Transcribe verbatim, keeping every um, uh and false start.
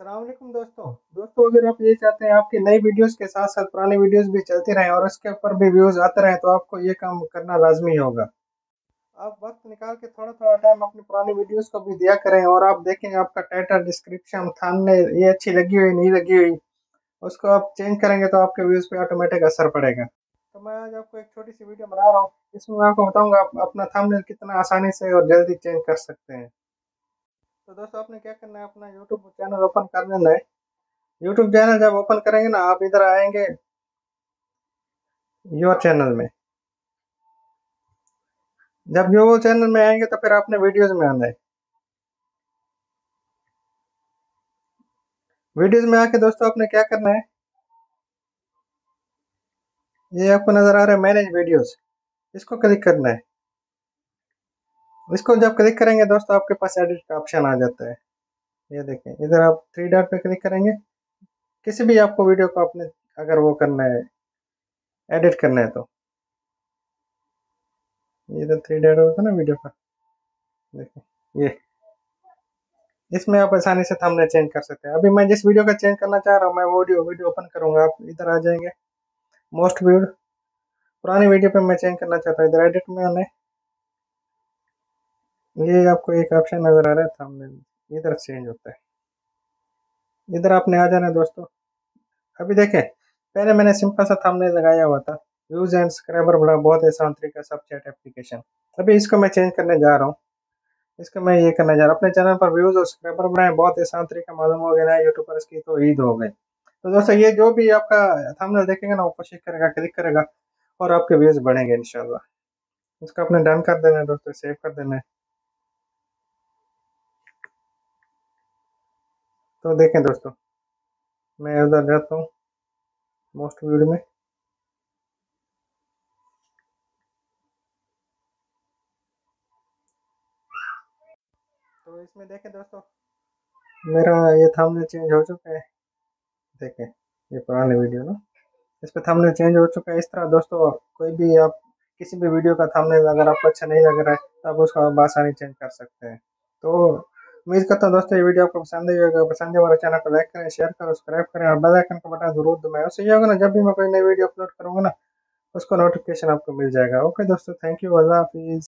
अस्सलाम वालेकुम दोस्तों दोस्तों अगर आप ये चाहते हैं आपके नई वीडियोस के साथ साथ पुराने वीडियोस भी चलते रहें और उसके ऊपर भी व्यूज़ आते रहें, तो आपको ये काम करना लाजमी होगा। आप वक्त निकाल के थोड़ा थोड़ा टाइम अपने पुराने वीडियोस को भी दिया करें और आप देखें आपका टाइटल, डिस्क्रिप्शन, थामने ये अच्छी लगी हुई नहीं लगी हुई, उसको आप चेंज करेंगे तो आपके व्यूज़ पर ऑटोमेटिक असर पड़ेगा। तो मैं आज आपको एक छोटी सी वीडियो बना रहा हूँ, इसमें मैं आपको बताऊँगा आप अपना थामने कितना आसानी से और जल्दी चेंज कर सकते हैं। तो दोस्तों आपने क्या करना है, अपना YouTube चैनल ओपन कर लेना है। YouTube चैनल जब ओपन करेंगे ना, आप इधर आएंगे योर चैनल में। जब यो चैनल में आएंगे तो फिर आपने वीडियोस में आना है। वीडियोस में आके दोस्तों आपने क्या करना है, ये आपको नजर आ रहा है मैनेज वीडियोस, इसको क्लिक करना है। इसको जब क्लिक करेंगे दोस्तों आपके पास एडिट का ऑप्शन आ जाता है, ये देखें इधर आप थ्री डॉट पे क्लिक करेंगे। किसी भी आपको वीडियो को आपने अगर वो करना है, एडिट करना है, तो इधर थ्री डॉट होता है ना वीडियो का, देखें ये, इसमें आप आसानी से थंबनेल चेंज कर सकते हैं। अभी मैं जिस वीडियो का चेंज करना चाह रहा हूँ, मैं वो वीडियो ओपन करूँगा। आप इधर आ जाएंगे मोस्ट व्यूड, पुरानी वीडियो पर मैं चेंज करना चाहता हूँ, इधर एडिट में आना है। ये आपको एक ऑप्शन नज़र आ रहा है थंबनेल, इधर चेंज होता है, इधर आपने आ जाना है दोस्तों। अभी देखें पहले मैंने सिंपल सा थंबनेल लगाया हुआ था, व्यूज एंड सब्सक्राइबर बड़ा बहुत आसान तरीका सब चैट एप्लीकेशन। अभी इसको मैं चेंज करने जा रहा हूँ, इसको मैं ये करना जा रहा हूँ, अपने चैनल पर व्यूज़ और सब्सक्राइबर बढ़ाएं, बहुत आसान तरीका मालूम हो गया ना यूट्यूबर्स की तो ईद हो गई। तो दोस्तों ये जो भी आपका थंबनेल देखेंगे ना, वो कोशिश करेगा, क्लिक करेगा और आपके व्यूज़ बढ़ेंगे इंशाल्लाह। इसको आपने डन कर देना है दोस्तों, सेव कर देना है। तो देखें दोस्तों मैं उधर जाता हूँ मोस्ट व्यूड में, तो इसमें देखें दोस्तों मेरा ये थंबनेल चेंज हो चुका है। देखें ये पुराने वीडियो ना, इस पर थंबनेल चेंज हो चुका है। इस तरह दोस्तों कोई भी आप किसी भी वीडियो का थंबनेल अगर आपको अच्छा नहीं लग रहा है तो आप उसको आसानी चेंज कर सकते हैं। तो उम्मीद करता हूँ दोस्तों ये वीडियो आपको पसंद आई होगा। पसंद है हमारे चैनल को लाइक करें, शेयर करें, सब्सक्राइब करें और बेल आइकन का बटन जरूर दबाएं। उससे ये होगा ना जब भी मैं कोई नई वीडियो अपलोड करूँगा ना, उसको नोटिफिकेशन आपको मिल जाएगा। ओके दोस्तों, थैंक यू, अल्लाह हाफिज़।